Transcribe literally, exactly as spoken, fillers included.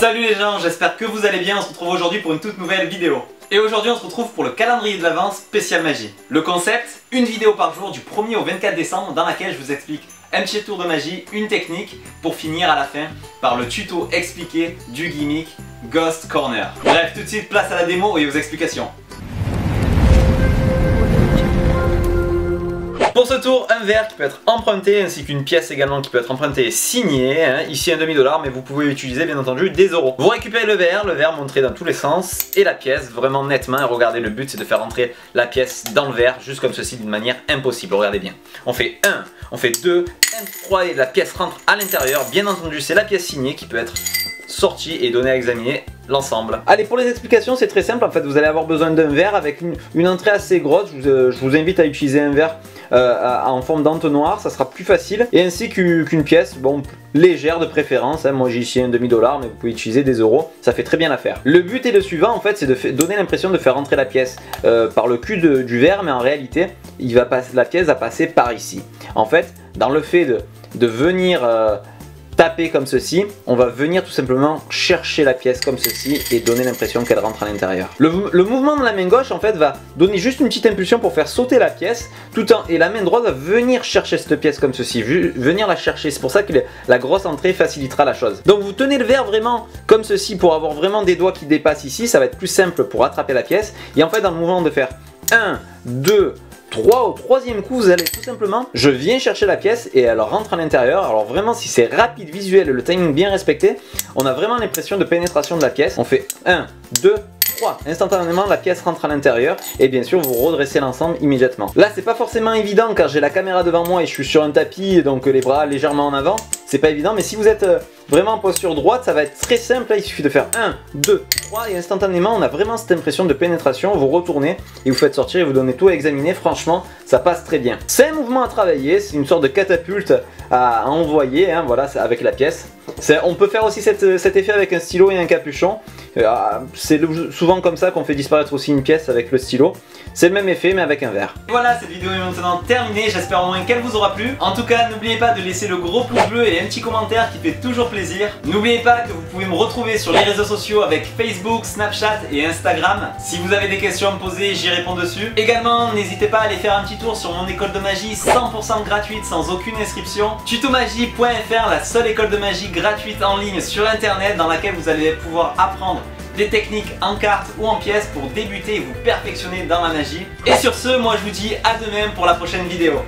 Salut les gens, j'espère que vous allez bien, on se retrouve aujourd'hui pour une toute nouvelle vidéo. Et aujourd'hui on se retrouve pour le calendrier de l'avent spécial magie. Le concept, une vidéo par jour du premier au vingt-quatre décembre dans laquelle je vous explique un petit tour de magie, une technique, pour finir à la fin par le tuto expliqué du gimmick Ghost Corner. Bref, tout de suite place à la démo et aux explications. Pour ce tour, un verre qui peut être emprunté ainsi qu'une pièce également qui peut être empruntée et signée, hein, ici un demi-dollar, mais vous pouvez utiliser bien entendu des euros. Vous récupérez le verre, le verre montré dans tous les sens et la pièce vraiment nettement, et regardez, le but c'est de faire rentrer la pièce dans le verre, juste comme ceci, d'une manière impossible, regardez bien. On fait un, on fait deux, un, trois et la pièce rentre à l'intérieur, bien entendu c'est la pièce signée qui peut être sortie et donnée à examiner l'ensemble. Allez, pour les explications c'est très simple, en fait vous allez avoir besoin d'un verre avec une, une entrée assez grosse, je vous, euh, je vous invite à utiliser un verre Euh, en forme d'entonnoir, ça sera plus facile, et ainsi qu'une pièce, bon, légère de préférence, hein. Moi j'ai ici un demi-dollar, mais vous pouvez utiliser des euros, ça fait très bien l'affaire. Le but est le suivant, en fait, c'est de donner l'impression de faire rentrer la pièce euh, par le cul de, du verre, mais en réalité, il va passer, la pièce va passer par ici. En fait, dans le fait de, de venir euh, taper comme ceci, on va venir tout simplement chercher la pièce comme ceci et donner l'impression qu'elle rentre à l'intérieur. Le, le mouvement de la main gauche en fait va donner juste une petite impulsion pour faire sauter la pièce, tout en, et la main droite va venir chercher cette pièce comme ceci, venir la chercher. C'est pour ça que le, la grosse entrée facilitera la chose. Donc vous tenez le verre vraiment comme ceci pour avoir vraiment des doigts qui dépassent ici, ça va être plus simple pour attraper la pièce. Et en fait dans le mouvement de faire un, deux, trois, au troisième coup vous allez tout simplement, je viens chercher la pièce et elle rentre à l'intérieur. Alors vraiment si c'est rapide, visuel et le timing bien respecté, on a vraiment l'impression de pénétration de la pièce. On fait un, deux, trois, instantanément la pièce rentre à l'intérieur et bien sûr vous redressez l'ensemble immédiatement. Là c'est pas forcément évident car j'ai la caméra devant moi et je suis sur un tapis, donc les bras légèrement en avant, c'est pas évident, mais si vous êtes vraiment en posture droite ça va être très simple. Là il suffit de faire un, deux, trois et instantanément on a vraiment cette impression de pénétration. Vous retournez et vous faites sortir et vous donnez tout à examiner, franchement ça passe très bien. C'est un mouvement à travailler, c'est une sorte de catapulte à envoyer, hein, voilà, avec la pièce. On peut faire aussi cette, cet effet avec un stylo et un capuchon, c'est souvent comme ça qu'on fait disparaître aussi une pièce avec le stylo, c'est le même effet mais avec un verre. Et voilà, cette vidéo est maintenant terminée, j'espère au moins qu'elle vous aura plu. En tout cas n'oubliez pas de laisser le gros pouce bleu et un petit commentaire qui fait toujours plaisir. N'oubliez pas que vous pouvez me retrouver sur les réseaux sociaux avec Facebook, Snapchat et Instagram. Si vous avez des questions à me poser, j'y réponds dessus. Également, n'hésitez pas à aller faire un petit tour sur mon école de magie cent pour cent gratuite sans aucune inscription. Tutomagie point F R, la seule école de magie gratuite en ligne sur internet dans laquelle vous allez pouvoir apprendre des techniques en cartes ou en pièces pour débuter et vous perfectionner dans la magie. Et sur ce, moi je vous dis à demain pour la prochaine vidéo.